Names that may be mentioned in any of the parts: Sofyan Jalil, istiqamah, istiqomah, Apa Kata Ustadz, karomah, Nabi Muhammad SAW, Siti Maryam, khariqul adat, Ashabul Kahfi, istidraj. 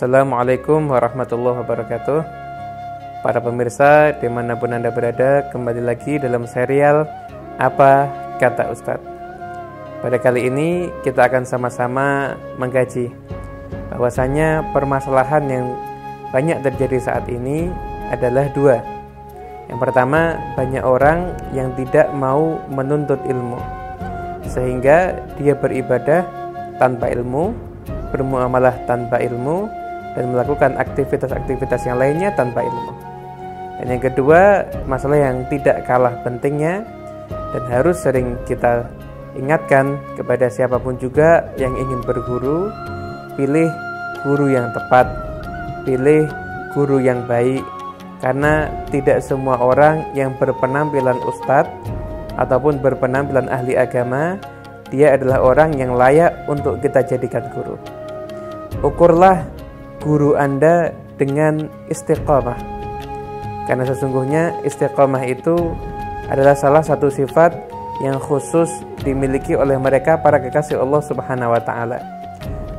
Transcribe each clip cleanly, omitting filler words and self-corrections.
Assalamualaikum warahmatullahi wabarakatuh. Para pemirsa dimanapun Anda berada, kembali lagi dalam serial Apa Kata Ustadz. Pada kali ini kita akan sama-sama mengkaji bahwasanya permasalahan yang banyak terjadi saat ini adalah dua. Yang pertama, banyak orang yang tidak mau menuntut ilmu, sehingga dia beribadah tanpa ilmu, bermuamalah tanpa ilmu, dan melakukan aktivitas-aktivitas yang lainnya tanpa ilmu. Dan yang kedua, masalah yang tidak kalah pentingnya dan harus sering kita ingatkan kepada siapapun juga yang ingin berguru, pilih guru yang tepat, pilih guru yang baik, karena tidak semua orang yang berpenampilan ustadz ataupun berpenampilan ahli agama, dia adalah orang yang layak untuk kita jadikan guru. Ukurlah guru Anda dengan istiqomah, karena sesungguhnya istiqomah itu adalah salah satu sifat yang khusus dimiliki oleh mereka para kekasih Allah Subhanahu wa Ta'ala.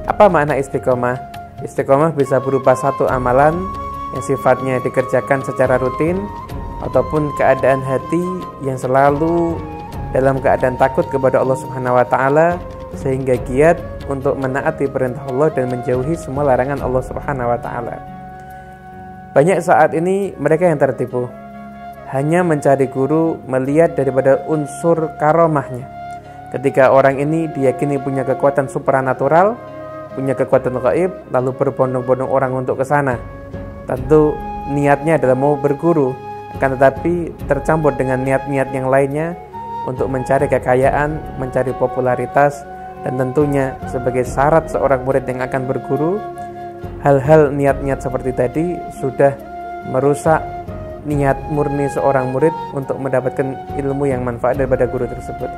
Apa makna istiqomah? Istiqomah bisa berupa satu amalan yang sifatnya dikerjakan secara rutin, ataupun keadaan hati yang selalu dalam keadaan takut kepada Allah Subhanahu wa Ta'ala, sehingga giat untuk menaati perintah Allah dan menjauhi semua larangan Allah Subhanahu wa Ta'ala. Banyak saat ini mereka yang tertipu, hanya mencari guru melihat daripada unsur karomahnya. Ketika orang ini diyakini punya kekuatan supranatural, punya kekuatan gaib, lalu berbondong-bondong orang untuk ke sana. Tentu niatnya adalah mau berguru, akan tetapi tercampur dengan niat-niat yang lainnya untuk mencari kekayaan, mencari popularitas, dan tentunya sebagai syarat seorang murid yang akan berguru, hal-hal niat-niat seperti tadi sudah merusak niat murni seorang murid untuk mendapatkan ilmu yang manfaat daripada guru tersebut.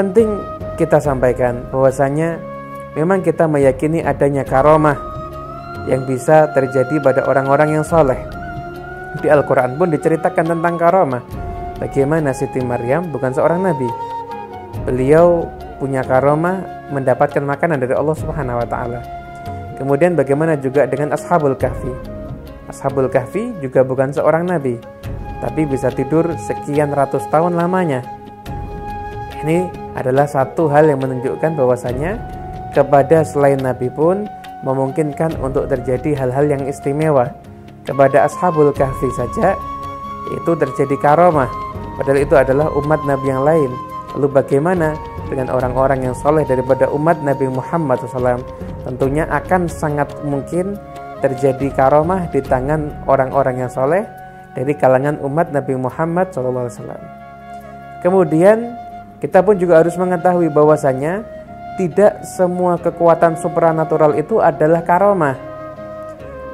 Penting kita sampaikan bahwasanya memang kita meyakini adanya karomah yang bisa terjadi pada orang-orang yang soleh. Di Al-Quran pun diceritakan tentang karomah, bagaimana Siti Maryam bukan seorang nabi, beliau punya karomah mendapatkan makanan dari Allah Subhanahu wa Ta'ala. Kemudian bagaimana juga dengan Ashabul Kahfi. Ashabul Kahfi juga bukan seorang nabi, tapi bisa tidur sekian ratus tahun lamanya. Ini adalah satu hal yang menunjukkan bahwasanya kepada selain nabi pun memungkinkan untuk terjadi hal-hal yang istimewa. Kepada Ashabul Kahfi saja itu terjadi karomah, padahal itu adalah umat Nabi yang lain. Lalu bagaimana dengan orang-orang yang soleh daripada umat Nabi Muhammad SAW? Tentunya akan sangat mungkin terjadi karomah di tangan orang-orang yang soleh dari kalangan umat Nabi Muhammad SAW. Kemudian kita pun juga harus mengetahui bahwasanya tidak semua kekuatan supranatural itu adalah karomah.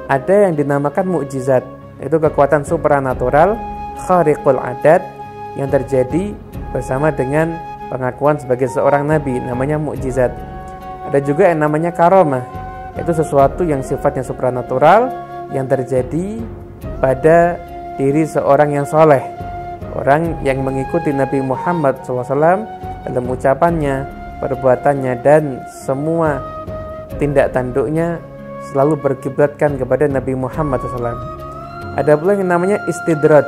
Ada yang dinamakan mukjizat, itu kekuatan supranatural khariqul adat yang terjadi bersama dengan pengakuan sebagai seorang nabi, namanya mukjizat. Ada juga yang namanya karomah, itu sesuatu yang sifatnya supranatural yang terjadi pada diri seorang yang soleh, orang yang mengikuti Nabi Muhammad SAW dalam ucapannya, perbuatannya, dan semua tindak tanduknya selalu berkiblatkan kepada Nabi Muhammad SAW. Ada pula yang namanya istidraj,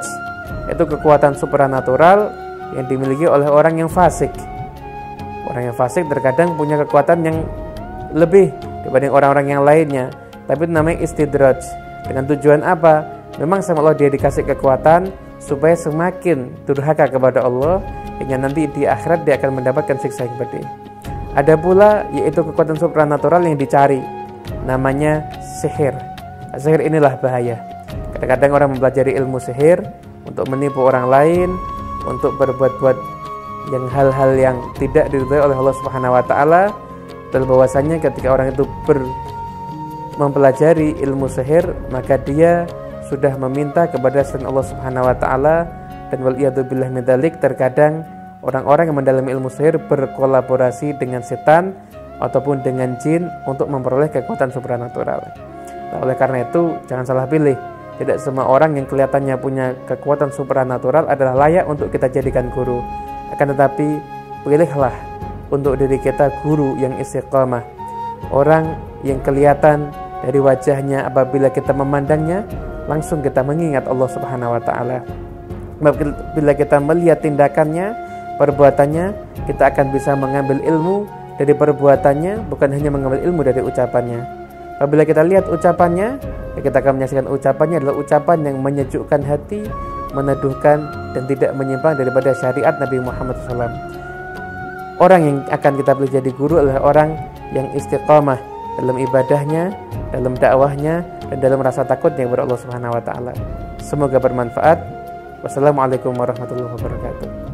itu kekuatan supranatural yang dimiliki oleh orang yang fasik. Orang yang fasik terkadang punya kekuatan yang lebih dibanding orang-orang yang lainnya, tapi itu namanya istidraj. Dengan tujuan apa? Memang sama Allah dia dikasih kekuatan supaya semakin durhaka kepada Allah, hingga nanti di akhirat dia akan mendapatkan siksa yang pedih. Ada pula yaitu kekuatan supranatural yang dicari, namanya sihir. Sihir inilah bahaya. Kadang-kadang orang mempelajari ilmu sihir untuk menipu orang lain, untuk berbuat-buat yang hal-hal yang tidak diridhai oleh Allah Subhanahu wa Ta'ala. Dan bahwasanya ketika orang itu mempelajari ilmu sihir, maka dia sudah meminta kepada selain Allah Subhanahu wa Ta'ala, dan waliyadzubillah min dzalik, terkadang orang-orang yang mendalami ilmu sihir berkolaborasi dengan setan ataupun dengan jin untuk memperoleh kekuatan supranatural. Nah, oleh karena itu jangan salah pilih. Tidak semua orang yang kelihatannya punya kekuatan supranatural adalah layak untuk kita jadikan guru. Akan tetapi, pilihlah untuk diri kita guru yang istiqamah, orang yang kelihatan dari wajahnya apabila kita memandangnya, langsung kita mengingat Allah Subhanahu wa Ta'ala. Apabila kita melihat tindakannya, perbuatannya, kita akan bisa mengambil ilmu dari perbuatannya, bukan hanya mengambil ilmu dari ucapannya. Apabila kita lihat ucapannya, kita akan menyaksikan ucapannya adalah ucapan yang menyejukkan hati, meneduhkan, dan tidak menyimpang daripada syariat Nabi Muhammad SAW. Orang yang akan kita pilih jadi guru adalah orang yang istiqamah dalam ibadahnya, dalam dakwahnya, dan dalam rasa takutnya kepada Allah Subhanahu wa Ta'ala. Semoga bermanfaat. Wassalamualaikum warahmatullahi wabarakatuh.